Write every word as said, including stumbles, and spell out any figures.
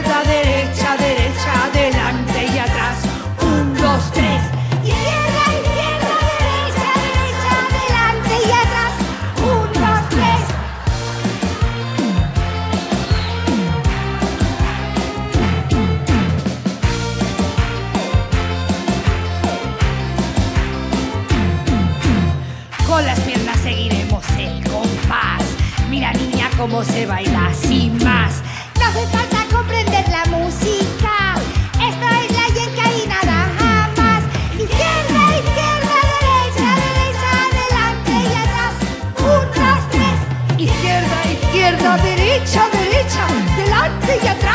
izquierda, derecha, derecha, adelante y atrás. Un, dos, tres. Izquierda, izquierda, derecha, derecha, adelante y atrás. Un, dos, tres. Con las piernas seguiremos el compás. Mira, niña, cómo se baila sin más. No hace falta comprender la música. Esto es la yenka y nada jamás. Izquierda, izquierda, derecha, derecha, adelante y atrás. Un, dos, tres. Izquierda, izquierda, derecha, derecha, delante y atrás.